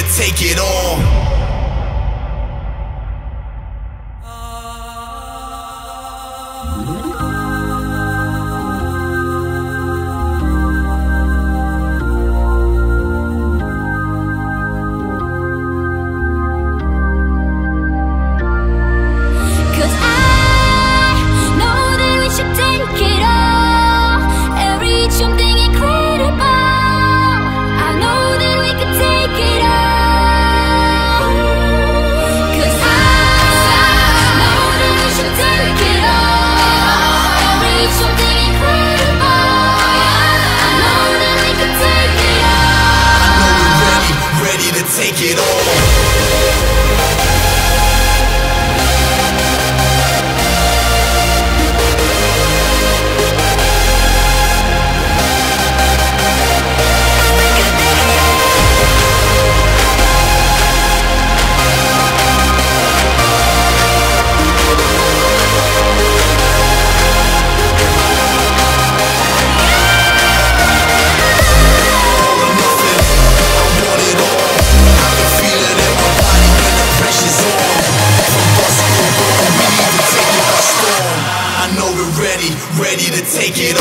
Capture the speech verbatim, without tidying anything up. to take it on. Take it all. Ready to take it on.